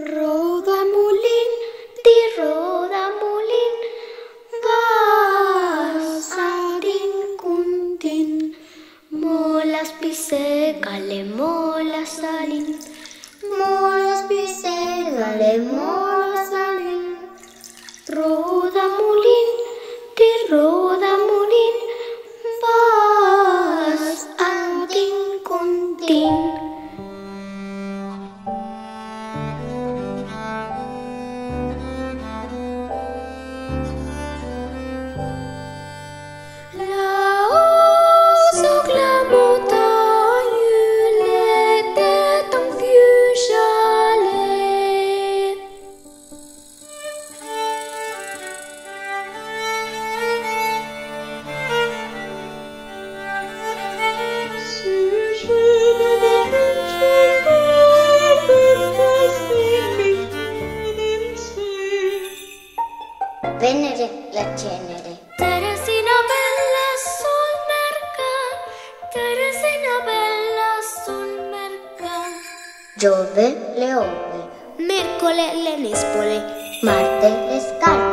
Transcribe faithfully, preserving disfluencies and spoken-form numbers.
Roda Mulin, di roda Mulin, vas a rincuntin, molas pisegale, molas salin, molas pisegale, molas salin. Roda Mulin, di roda Mulin, vas a rincuntin. Venere la cenere. Teresina bella sul mercato, Teresina bella sul mercato. Giove le ove, mercole le nespole, Marte le scarpe.